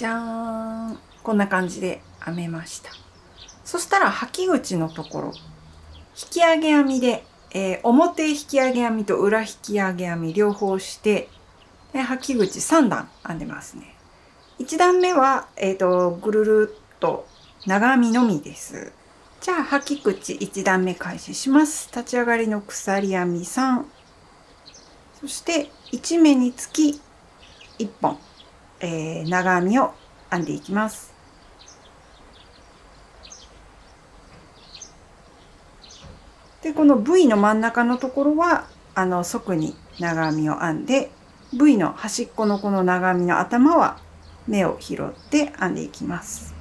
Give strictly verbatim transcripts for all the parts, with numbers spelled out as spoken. じゃーん、こんな感じで編めました。そしたら履き口のところ、引き上げ編みで、えー、表引き上げ編みと裏引き上げ編み両方して、で履き口さんだん編んでますね。いちだんめは、えーと、ぐるるっと長編みのみです。じゃあ履き口いちだんめ開始します。立ち上がりの鎖編みさん、そしていちめにつきいっぽん、えー、長編みを編んでいきます。でこの V の真ん中のところはあの側に長編みを編んで V の端っこのこの長編みの頭は目を拾って編んでいきます。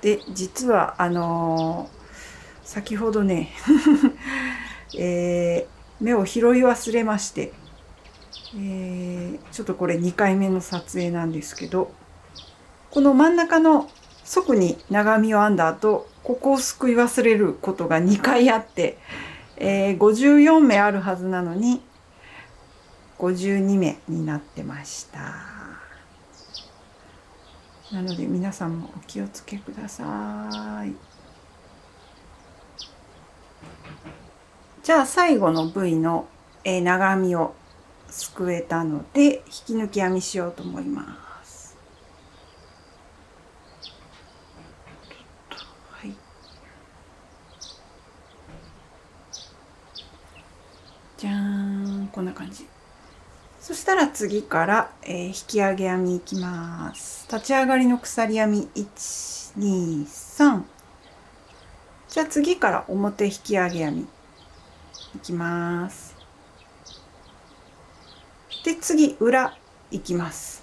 で実はあのー、先ほどね、えー、目を拾い忘れまして、えー、ちょっとこれにかいめの撮影なんですけど、この真ん中の側に長編みを編んだ後ここをすくい忘れることがにかいあって、えー、ごじゅうよんめあるはずなのにごじゅうにめになってました。なので皆さんもお気をつけください。じゃあ最後の V の長編みをすくえたので引き抜き編みしようと思います。じゃーん、こんな感じ。そしたら次から、えー、引き上げ編みいきます。立ち上がりの鎖編みいち、に、さん。じゃあ次から表引き上げ編みいきます。で次裏いきます。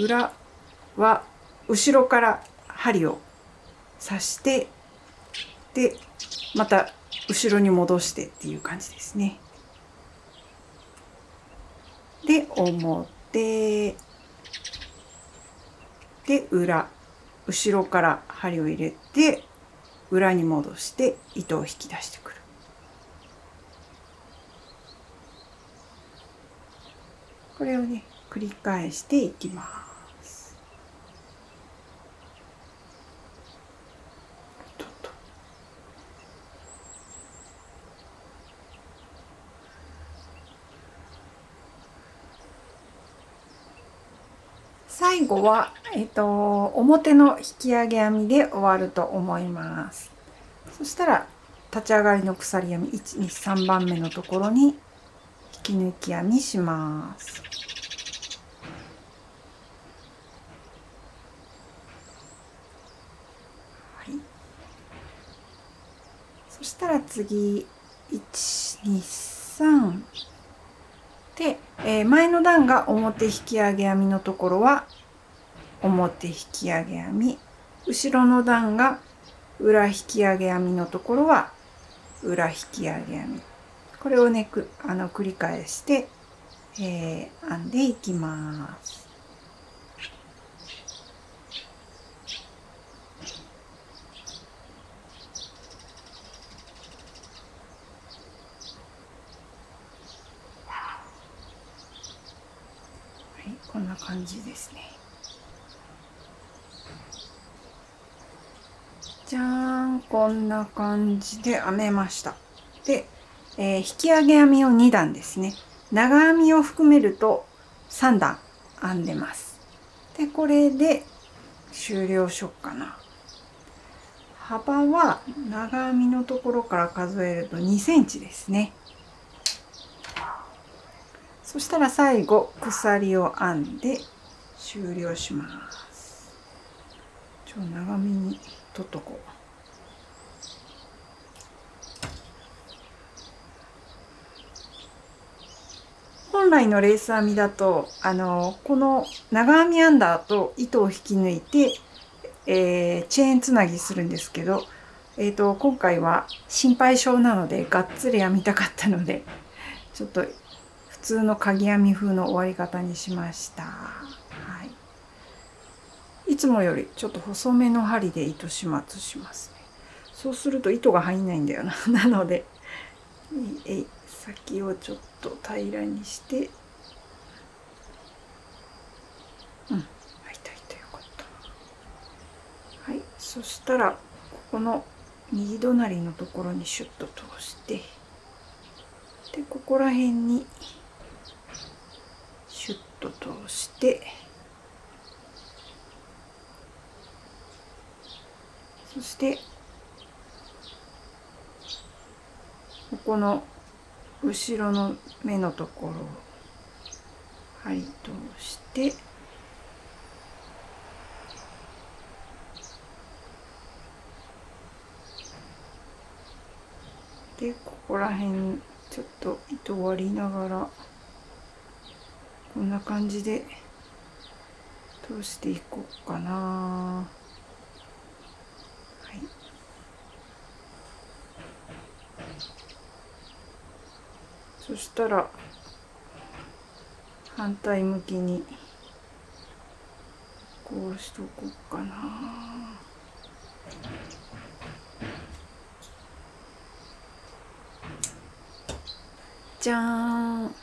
裏は後ろから針を刺してでまた後ろに戻してっていう感じですね。で表で裏、後ろから針を入れて裏に戻して糸を引き出してくる。これをね繰り返していきます。最後は、えっと、表の引き上げ編みで終わると思います。そしたら立ち上がりの鎖編みいち、に、さんばんめのところに引き抜き編みします。はい、そしたら次いち、に、さんで、えー、前の段が表引き上げ編みのところは表引き上げ編み、後ろの段が裏引き上げ編みのところは裏引き上げ編み、これをねくあの繰り返して、えー、編んでいきます。こんな感じですね。じゃーん、こんな感じで編めました。で、えー、引き上げ編みをにだんですね。長編みを含めるとさんだん編んでます。で、これで終了しよっかな。幅は長編みのところから数えるとにセンチですね。そしたら最後鎖を編んで終了します。ちょっと長めに取っとこう。本来のレース編みだとあのこの長編み編んだ後糸を引き抜いて、えー、チェーンつなぎするんですけど、えーと、今回は心配性なのでがっつり編みたかったのでちょっと普通のかぎ編み風の終わり方にしました。はい、いつもよりちょっと細めの針で糸始末しますね。そうすると糸が入んないんだよな。なので先をちょっと平らにしてそしたらここの右隣のところにシュッと通して、でここら辺にシュッと通して、そしてここの後ろの目のところを針通して、でここら辺ちょっと糸割りながらこんな感じで通していこうかな。はい、そしたら反対向きにこうしとこうかな。じゃーん。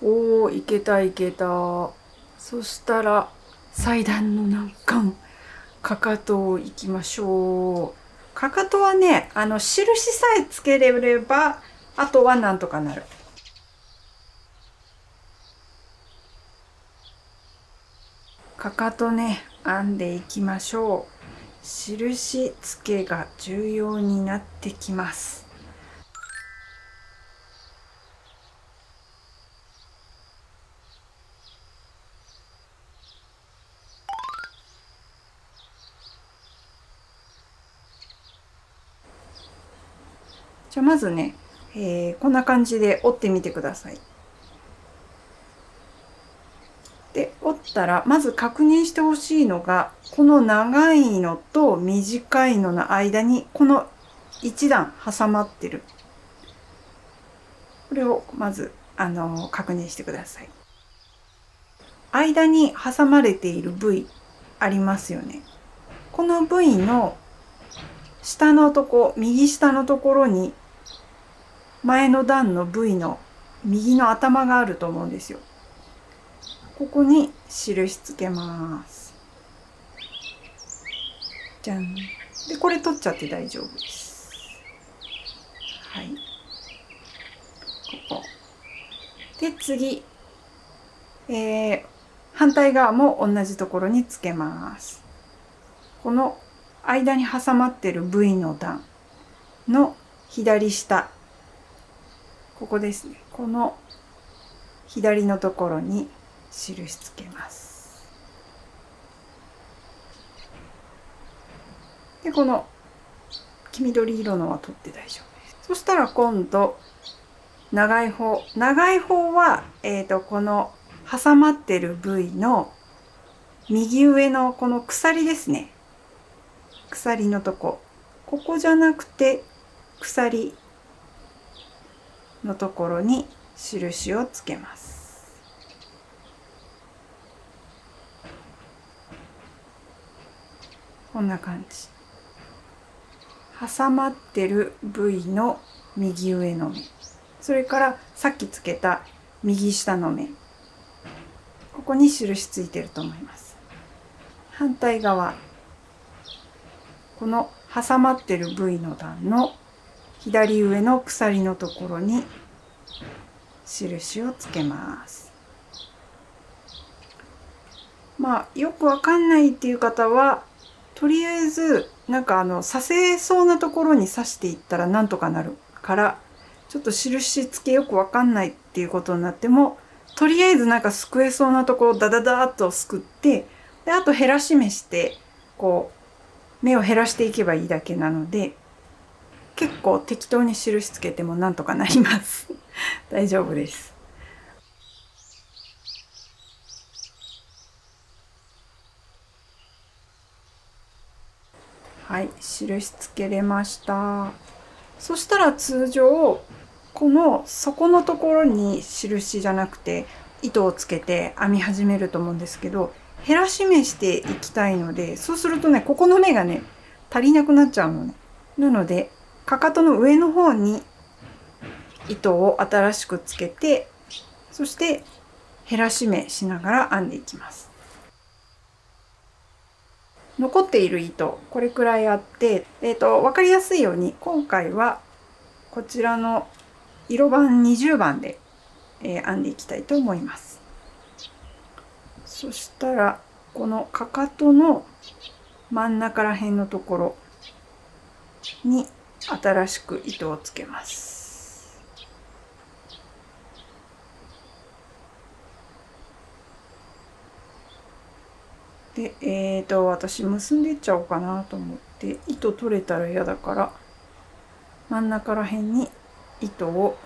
おー、いけたいけた。そしたら祭壇の難関、かかとをいきましょう。かかとはね、あの印さえつけれればあとはなんとかなる。かかとね、編んでいきましょう。印つけが重要になってきます。じゃあまずね、えー、こんな感じで折ってみてください。で、折ったらまず確認してほしいのが、この長いのと短いのの間にこのいち段挟まってる、これをまずあのー、確認してください。間に挟まれている部位ありますよね。この部位の下のとこ、右下のところに前の段の部位の右の頭があると思うんですよ。ここに印つけます。じゃん。で、これ取っちゃって大丈夫です。はい。ここ。で、次、えー、反対側も同じところにつけます。この間に挟まってる部位の段の左下。ここですね。この左のところに印つけます。で、この黄緑色のは取って大丈夫です。そしたら今度長い方、長い方はえっとこの挟まってる部位の右上のこの鎖ですね。鎖のとこ、ここじゃなくて鎖のところに印をつけます。こんな感じ。挟まってる部位の右上の目、それからさっきつけた右下の目、ここに印ついてると思います。反対側、この挟まってる部位の段の左上の鎖のところに印をつけます。まあよくわかんないっていう方は、とりあえずなんかあの刺せそうなところに刺していったらなんとかなるから、ちょっと印つけよくわかんないっていうことになっても、とりあえずなんかすくえそうなところをダダダーっとすくって、であと減らし目してこう目を減らしていけばいいだけなので、結構適当に印つけてもなんとかなります。大丈夫です。はい、印つけれました。そしたら通常この底のところに印じゃなくて糸をつけて編み始めると思うんですけど、減らし目していきたいので、そうするとね、ここの目がね足りなくなっちゃうのね。なのでかかとの上の方に糸を新しくつけて、そして減らし目しながら編んでいきます。残っている糸これくらいあって、えーと、分かりやすいように今回はこちらの色番にじゅうばんで、えー、編んでいきたいと思います。そしたらこのかかとの真ん中ら辺のところに新しく糸をつけます。で、えーと、私結んでっちゃおうかなと思って糸取れたら嫌だから真ん中ら辺に糸を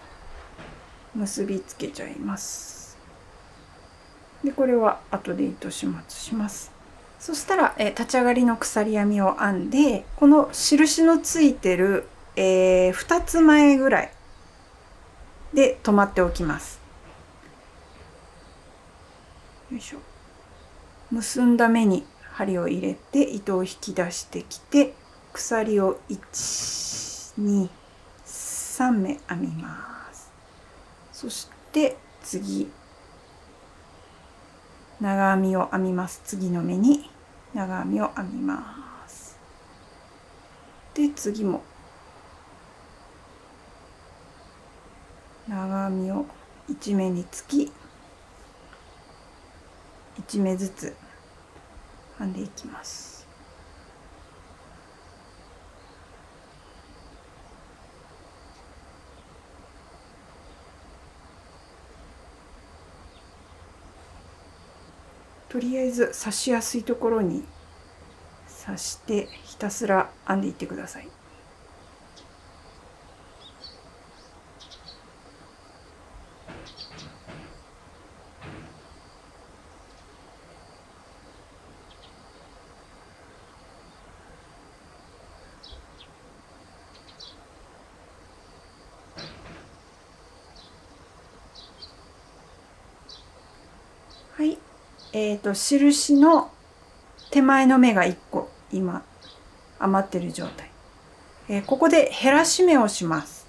結びつけちゃいます。で、これは後で糸始末します。そしたら、えー、立ち上がりの鎖編みを編んで、この印のついてる、えー、ふたつまえぐらいで止まっておきます。よいしょ。結んだ目に針を入れて糸を引き出してきて鎖をいち、に、さんめ編みます。そして次長編みを編みます。次の目に長編みを編みます。で次も長編みをいちめにつきいちめずつ編んでいきます。とりあえず刺しやすいところに刺してひたすら編んでいってください。はい、えーと、印の手前の目がいっこ今余ってる状態、えー、ここで減らし目をします。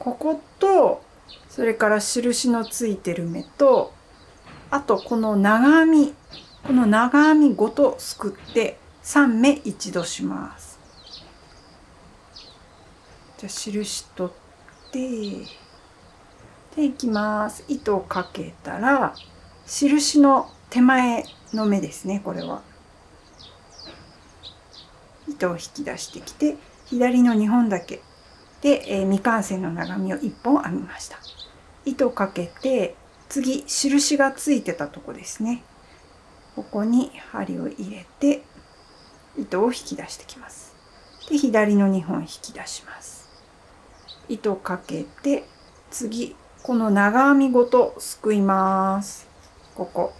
こことそれから印のついてる目とあとこの長編みこの長編みごとすくってさんめ一度します。じゃあ印取ってでいきます。糸をかけたら印の手前の目ですね。これは糸を引き出してきて左のにほんだけで、えー、未完成の長編みをいっぽん編みました。糸をかけて次印がついてたとこですね。ここに針を入れて糸を引き出してきます。で左のにほん引き出します。糸をかけて次この長編みごとすくいます。ここ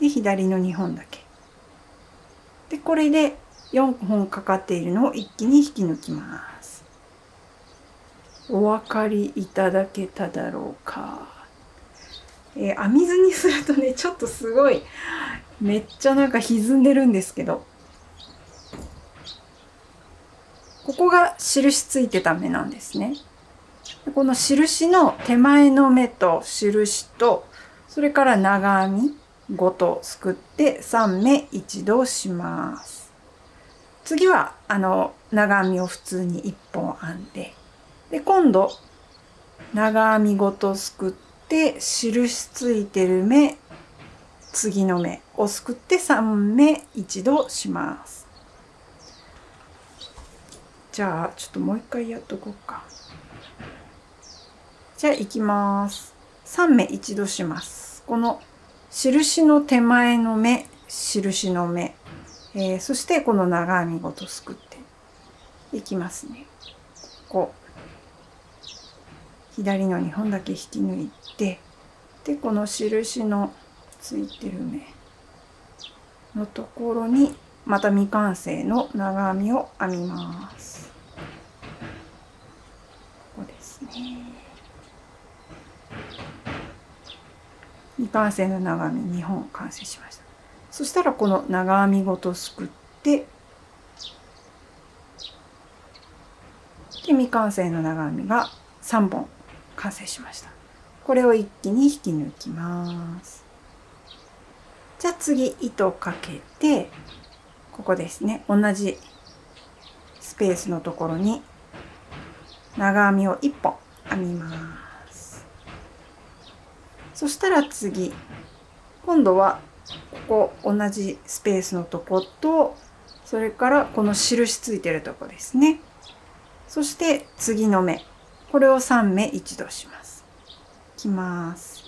で左のにほんだけでこれでよんほんかかっているのを一気に引き抜きます。お分かりいただけただろうか。えー、編み図にするとねちょっとすごいめっちゃなんか歪んでるんですけどここが印ついてた目なんですね。この印の手前の目と印とそれから長編みごとすくってさんめ一度します。次はあの長編みを普通にいっぽん編んでで今度長編みごとすくって印ついてる目次の目をすくってさんめ一度します。じゃあちょっともう一回やっとこうか。じゃあいきます。さんめ一度します。この印の手前の目、印の目、えー、そしてこの長編みごとすくっていきますね。ここ左のにほんだけ引き抜いてでこの印のついてる目のところにまた未完成の長編みを編みます。ここですね。未完成の長編みにほん完成しました。そしたらこの長編みごとすくってで未完成の長編みがさんぼん完成しました。これを一気に引き抜きます。じゃあ次糸をかけて、ここですね、同じスペースのところに長編みをいっぽん編みます。そしたら次、今度はここ同じスペースのとこと、それからこの印ついてるとこですね。そして次の目、これをさんめ一度します。いきます。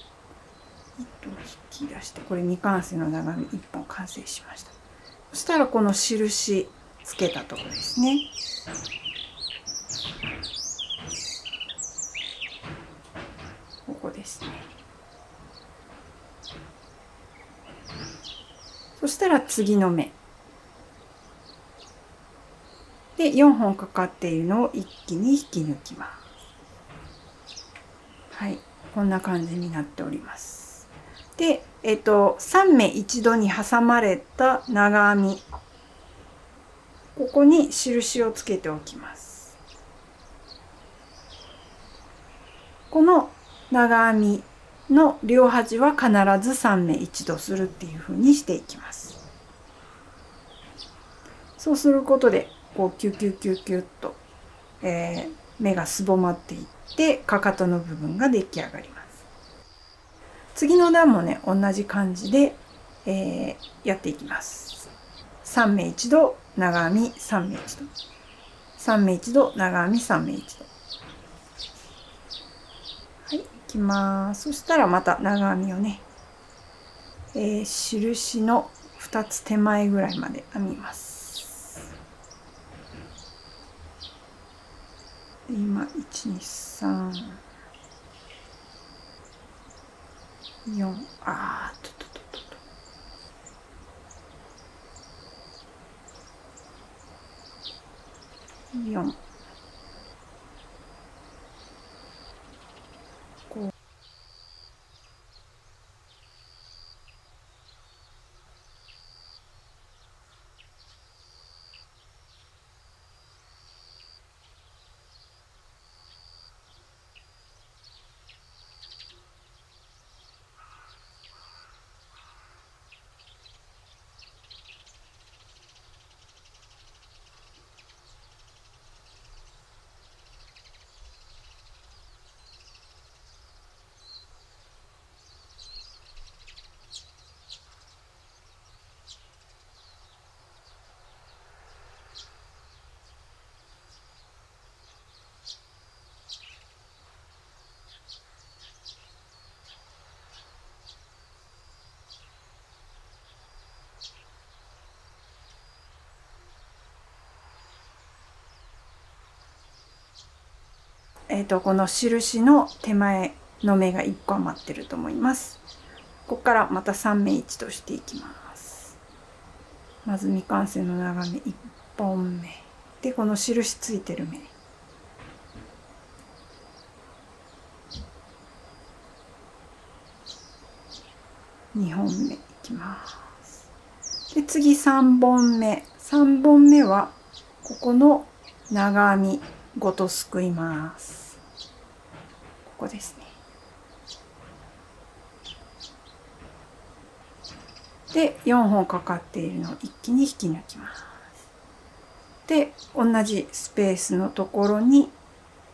糸を引き出して、これ未完成の長編みいっぽん完成しました。そしたらこの印つけたとこですね。ここですね。そしたら次の目でよんほんかかっているのを一気に引き抜きます。はい、こんな感じになっております。で、えっとさん目一度に挟まれた長編み、ここに印をつけておきます。この長編みの両端は必ずさん目一度するっていうふうにしていきます。そうすることでこうキュキュキュキュッと、えー、目がすぼまっていって、かかとの部分が出来上がります。次の段もね、同じ感じで、えー、やっていきます。さん目一度長編み、さん目一度、さん目一度長編み、さん目一度。きます。そしたらまた長編みをね、えー、印のふたつ手前ぐらいまで編みます。今いちにさんよん、あーっとととととよん、えーと、この印の手前の目がいっこ余ってると思います。ここからまたさん目一度していきます。まず未完成の長編みいっぽんめで、この印ついてる目、にほんめいきます。で次さんぼんめ、さんぼんめはここの長編みごとすくいます。ここですね。でよんほんかかっているのを一気に引き抜きます。で同じスペースのところに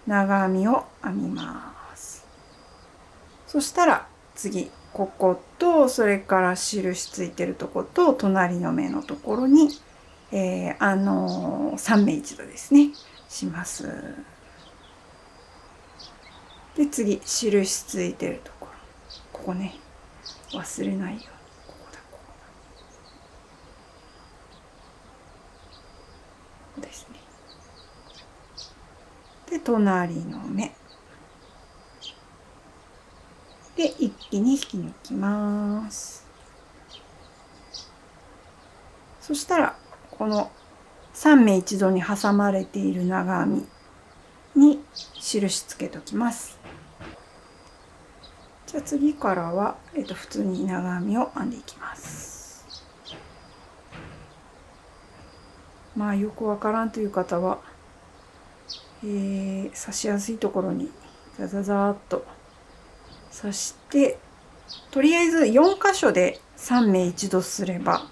長編みを編みます。そしたら次、ここと、それから印ついてるとこと、隣の目のところに、えー、あのー、さん目一度ですねします。で次、印ついてるところ、ここね、忘れないように、ここだ、ここだ、ここですね。で隣の目で一気に引き抜きます。そしたらこのさん目一度に挟まれている長編みに印つけときます。じゃあ次からは、えっと、普通に長編みを編んでいきます。まあよくわからんという方は、えー、刺しやすいところにザザザーっと刺して、とりあえずよんかしょでさんめい一度すれば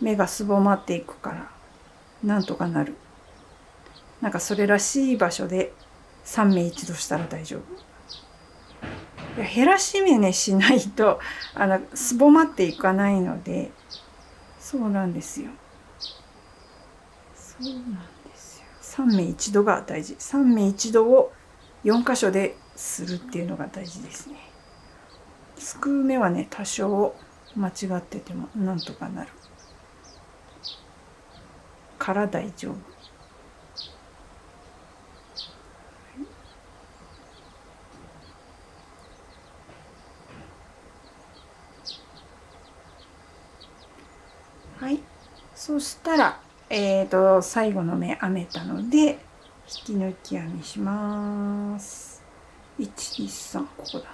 目がすぼまっていくからなんとかなる。なんかそれらしい場所でさんめい一度したら大丈夫。いや、減らし目ねしないとあのすぼまっていかないので、そうなんですよ。そうなんですよ。さんめい一度が大事。さんめい一度をよんかしょでするっていうのが大事ですね。すくう目はね、多少間違っててもなんとかなるから大丈夫。はい、そしたら、えーと、最後の目編めたので引き抜き編みします。いち、に、さん、ここだな。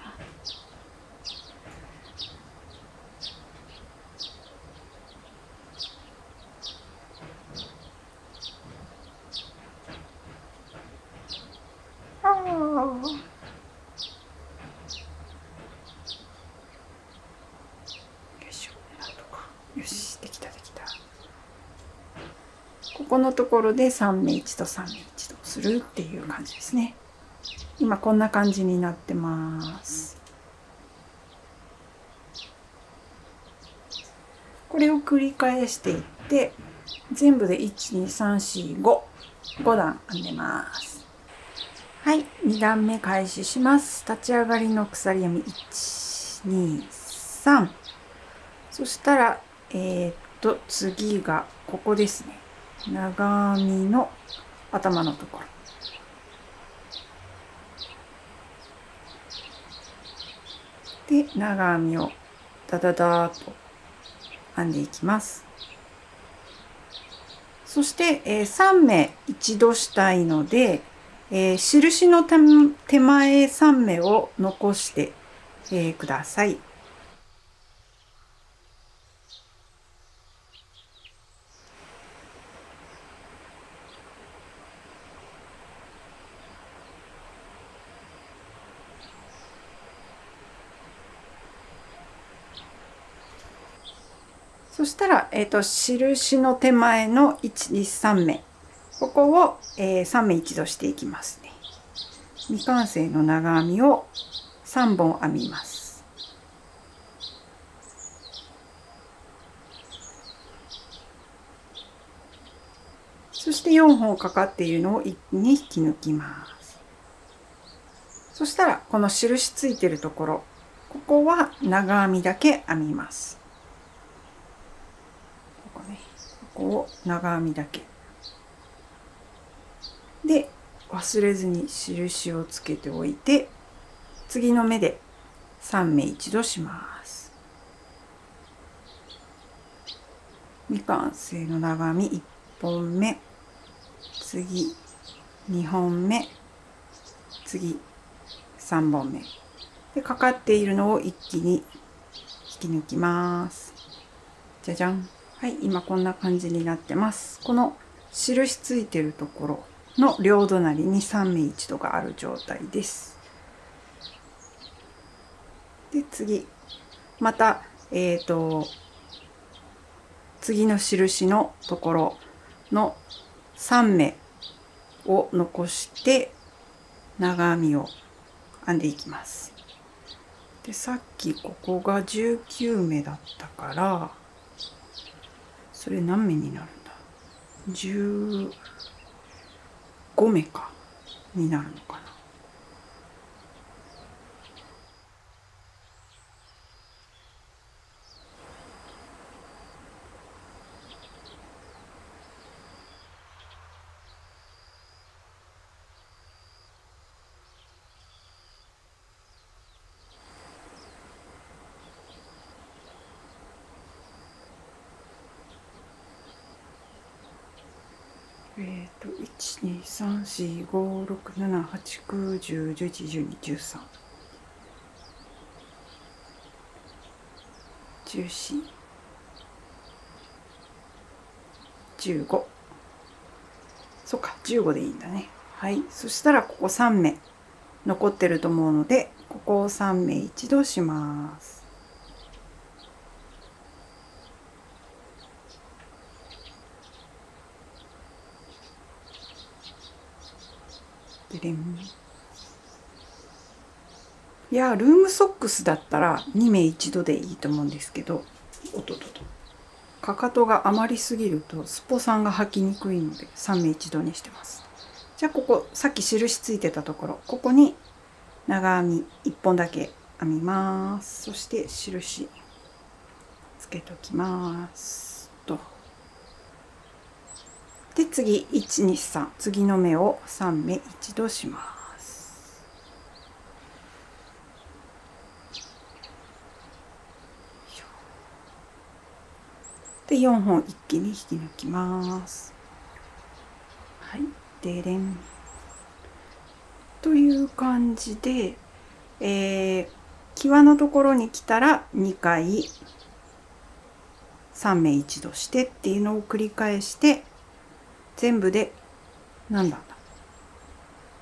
ここのところでさんめい一度さんめい一度するっていう感じですね。今こんな感じになってます。これを繰り返していって全部でいち、に、さん、し、ご、ごだん編んでます。はい、にだんめ開始します。立ち上がりの鎖編みいち、に、さん。そしたらえー、っと次がここですね。長編みの頭のところ、で長編みをダダダーと編んでいきます。そして、えー、さんめい一度したいので、えー、印の手前さんめいを残して、えー、ください。そしたら、えーと、印の手前のいち、に、さんめい、ここを、えー、さんめい一度していきますね。未完成の長編みをさんぼん編みます。そしてよんほんかかっているのを一気に引き抜きます。そしたらこの印ついてるところ、ここは長編みだけ編みます。ここを長編みだけで忘れずに印をつけておいて、次の目でさんめい一度します。未完成の長編みいっぽんめ、次にほんめ、次さんぼんめでかかっているのを一気に引き抜きます。じゃじゃん。はい、今こんな感じになってます。この印ついてるところの両隣にさんめい一度がある状態です。で、次、また、えっと、次の印のところのさんめいを残して長編みを編んでいきます。で、さっきここがじゅうきゅうめいだったから、それ何目になるんだ。じゅうごめいかになるのかな。えーと、いち、に、さん、し、ご、ろく、なな、はち、きゅう、じゅう、じゅういち、じゅうに、じゅうさん、じゅうよん、じゅうご。そっか、じゅうごでいいんだね。はい、そしたらここさんめい残ってると思うので、ここをさんめい一度します。でレモン。いやルームソックスだったらに名一度でいいと思うんですけど、おっとっとっと、かかとが余りすぎるとスポさんが履きにくいのでさん名一度にしてます。じゃあここさっき印ついてたところ、ここに長編みいっぽんだけ編みます。そして印つけときますと。で次いちにさん、次の目をさん目一度します。でよんほん一気に引き抜きます。はい、でれん。という感じで、えー、際のところに来たらにかいさん目一度してっていうのを繰り返して全部で何段だ？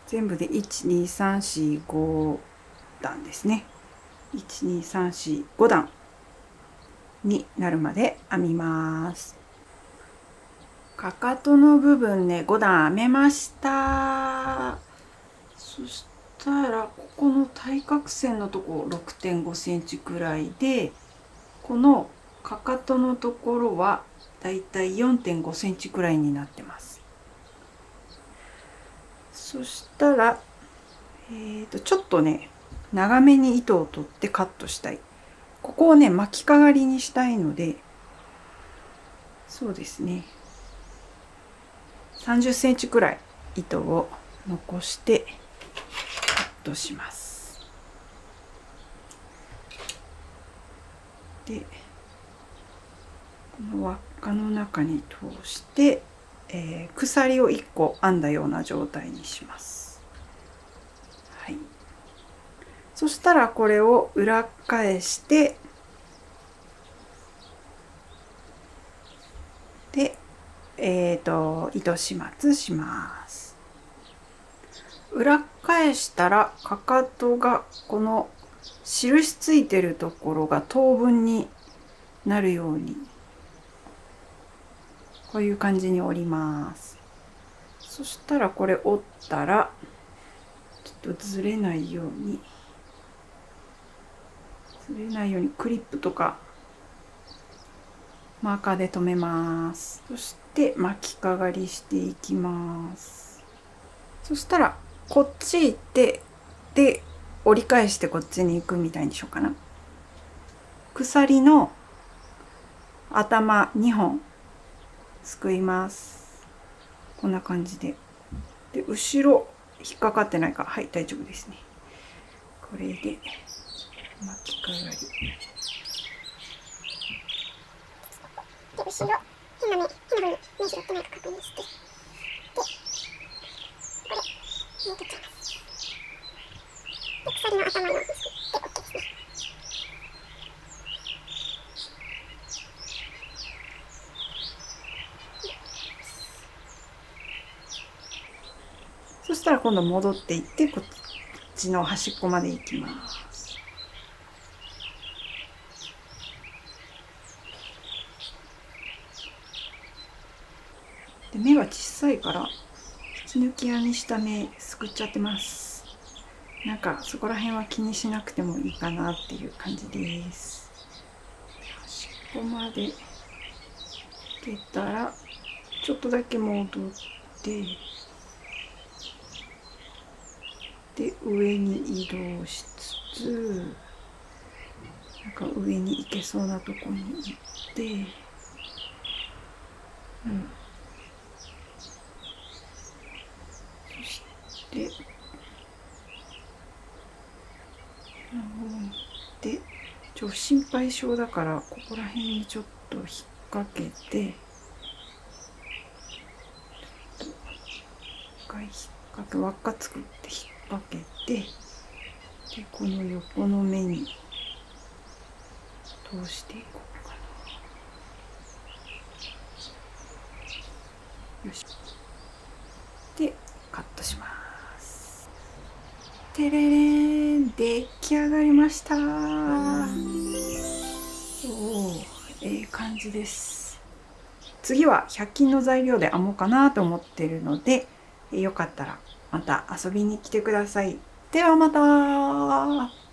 全部でいちにさんしご段ですね。いちにさんしご段。になるまで編みます。かかとの部分ねご段編めました。そしたらここの対角線のとこ ろくてんごセンチ くらいで、このかかとのところはだいたい よんてんごセンチ くらいになってます。そしたら、えーと、ちょっとね長めに糸を取ってカットしたい。ここをね巻きかがりにしたいので、そうですねさんじゅっセンチくらい糸を残してカットします。でこの輪っかの中に通して、えー、鎖をいっこ編んだような状態にします。はい。そしたらこれを裏返してで、えーと糸始末します。裏返したらかかとがこの印ついてるところが等分になるようにこういう感じに折ります。そしたらこれ折ったらちょっとずれないように。ずれないようにクリップとかマーカーで留めます。そして巻きかがりしていきます。そしたらこっち行ってで折り返してこっちに行くみたいにしようかな。鎖の頭にほんすくいます。こんな感じで。で後ろ引っかかってないか、はい大丈夫ですね。これで。巻きかがりで後ろ変な目変な部分目拾ってないか確認してでこれ抜いていっちゃいます。で鎖の頭ので OK ですね。そしたら今度戻っていってこっちの端っこまで行きます。目は小さいから引き抜き編みした目すくっちゃってます。なんかそこら辺は気にしなくてもいいかなっていう感じです。端っこまで出たらちょっとだけ戻ってで上に移動しつつなんか上に行けそうなとこに行ってうんで、でちょっと心配性だからここら辺にちょっと引っ掛けてちょっと一回引っ掛け輪っか作って引っ掛けてでこの横の目に通していこうかな。よしでカットします。てれれん、出来上がりました。おー、ええ感じです。次はひゃく均の材料で編もうかなと思ってるので、よかったらまた遊びに来てください。ではまた。